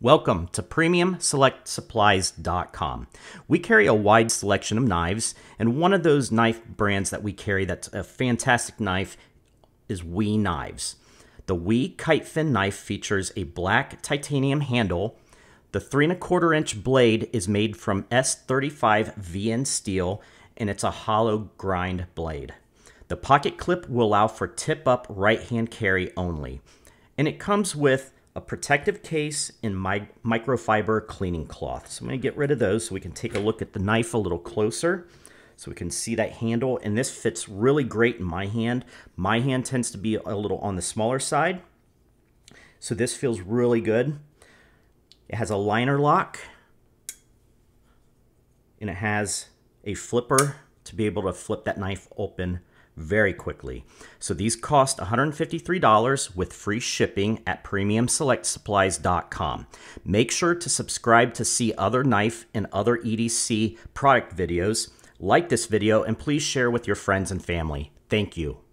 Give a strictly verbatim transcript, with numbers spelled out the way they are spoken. Welcome to Premium Select Supplies dot com. We carry a wide selection of knives, and one of those knife brands that we carry that's a fantastic knife is W E Knives. The W E Kitefin knife features a black titanium handle. The three and a quarter inch blade is made from S thirty-five V N steel, and it's a hollow grind blade. The pocket clip will allow for tip up right hand carry only, and it comes with a protective case and my microfiber cleaning cloth. So I'm going to get rid of those so we can take a look at the knife a little closer so we can see that handle. And this fits really great in my hand. My hand tends to be a little on the smaller side, so this feels really good. It has a liner lock, and it has a flipper to be able to flip that knife open very quickly. So these cost one hundred fifty-three dollars with free shipping at Premium Select Supplies dot com. Make sure to subscribe to see other knife and other E D C product videos. Like this video and please share with your friends and family. Thank you.